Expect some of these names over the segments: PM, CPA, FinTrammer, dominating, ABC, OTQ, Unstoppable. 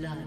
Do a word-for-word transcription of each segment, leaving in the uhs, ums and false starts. blood.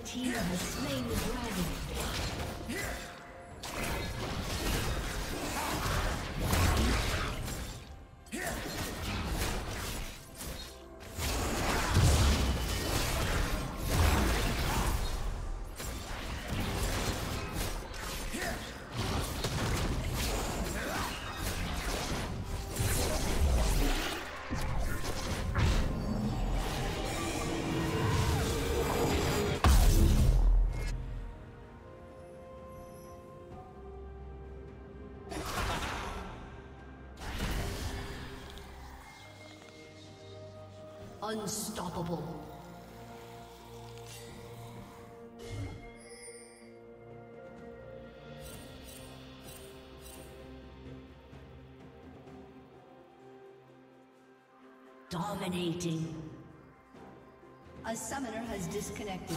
Red team has slain the dragon. Unstoppable. Dominating. A summoner has disconnected.